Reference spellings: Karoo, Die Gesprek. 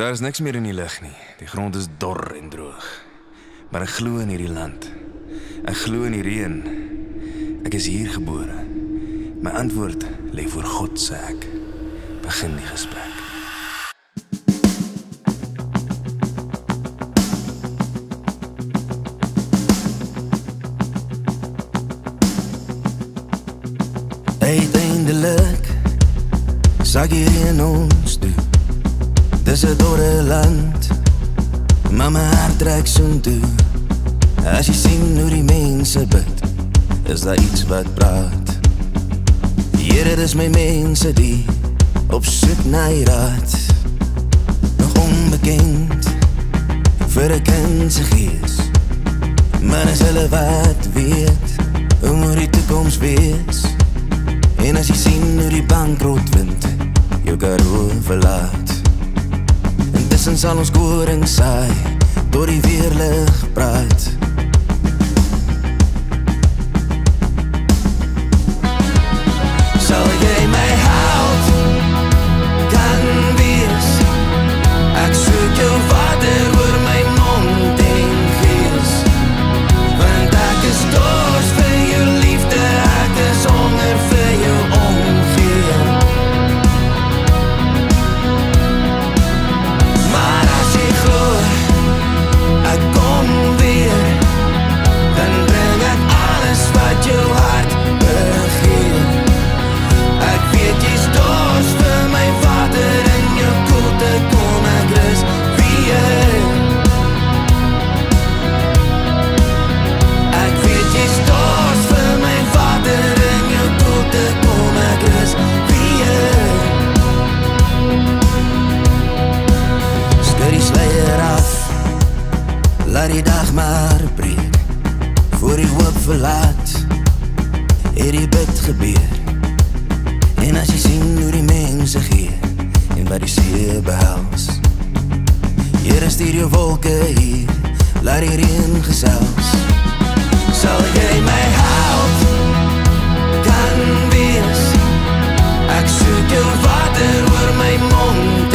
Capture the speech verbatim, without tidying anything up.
Daar is niks meer in die lucht nie. Die grond is dor en droog. Maar ek glo in hierdie land. Ek glo in die reën. Ek is hier gebore. My antwoord lê voor God, sê ek. Begin die gesprek. Eindelijk zag hier in ons toe. Dis 'n dorre land, maar my hart trek soontoe. As jy sien hoe die mense bid, is daar iets wat praat. Here, dis my mense die op soek na die raad. Nog onbekend vir 'n kind se gees, maar as hulle wat weet, hoe moet die toekoms wees? En as jy sien hoe die bankrotwind jou Karoo verlaat, intussen sal ons koring saai tot die weerlig praat. Laat die dag maar breek, voor die hoop verlaat, het die bid gebeur. En as jy sien hoe die mense gee, en wat die see behels, Here, stuur jou wolke hier, laat die reën gesels. Sal jy my help, kan wees, ek soek jou water oor my mond.